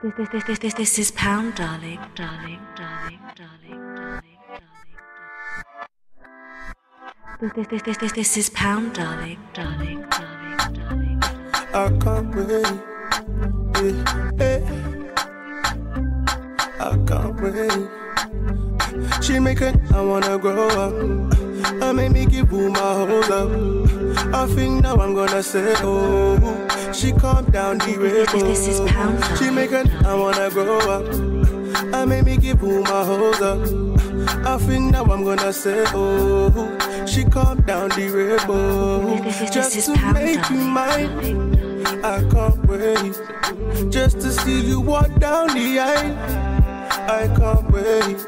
This is Pound, darling. This is Pound, darling. I can't wait. I can't wait. She make it, I wanna grow up. I make me give you my whole love. I think now I'm gonna say, oh. She calm down the rebel. This is Pound. She make it, I wanna grow up. I make me give you my whole love. I think now I'm gonna say, oh. She calm down the rebel. Just to make you mine. I can't wait just to see you walk down the aisle. I can't wait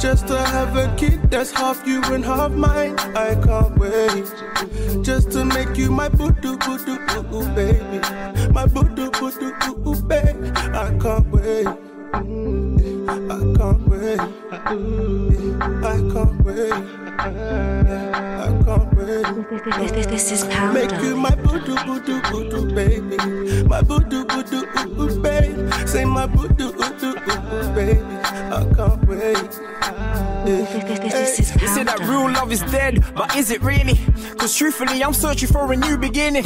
just to have a kid that's half you and half mine. I can't wait just to make you my boo doo boo doo boo baby, my boo doo baby. I can't wait, I can't wait, I can't wait. This is Pound. Make you my boo-doo, boo-doo, boo-doo, baby. My boo-doo, boo-doo, boo-doo, baby. Say my boo-doo, boo-doo, boo-doo, baby. I can't wait. They say that real love is dead, but is it really? Cause truthfully I'm searching for a new beginning.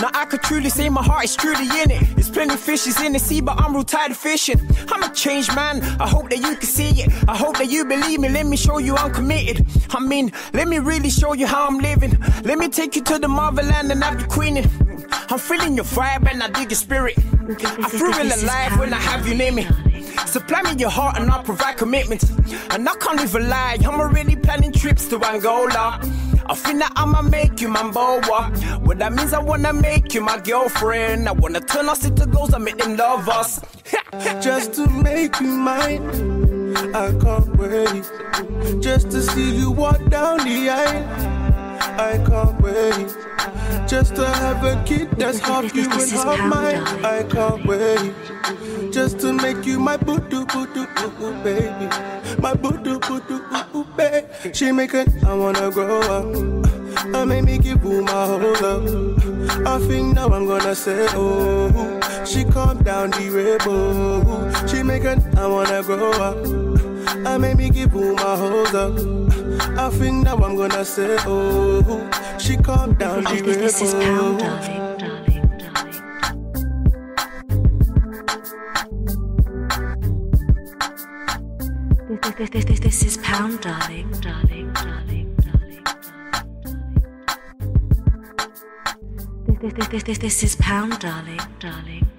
Now I could truly say my heart is truly in it. There's plenty of fishes in the sea, but I'm real tired of fishing. I'm a changed man, I hope that you can see it. I hope that you believe me, let me show you I'm committed. I mean, let me really show you how I'm living. Let me take you to the motherland and I'm the queening. I'm feeling your vibe and I dig your spirit. I feel real alive when I have you near me. Supply me your heart and I'll provide commitment. And I can't even lie, I'm already planning trips to Angola. I think that I'ma make you my boa. Well, that means I wanna make you my girlfriend. I wanna turn us into girls and make them love us. Just to make you mine. I can't wait just to see you walk down the aisle. I can't wait just to have a kid that's half you and half mine. I can't wait just to make you my boo-doo, boo-doo, boo-doo, baby. My boo-doo, boo-doo, boo-doo, baby. She make it, I wanna grow up. I make me give you my whole love. I think now I'm gonna say, oh. She calm down the rebel. She make it, I wanna grow up. I make me give you my whole love. I think now I'm gonna say, oh. She calm down the rebel. This is Pound, darling. This is Pound, darling, darling, darling, darling. This is Pound, darling, darling.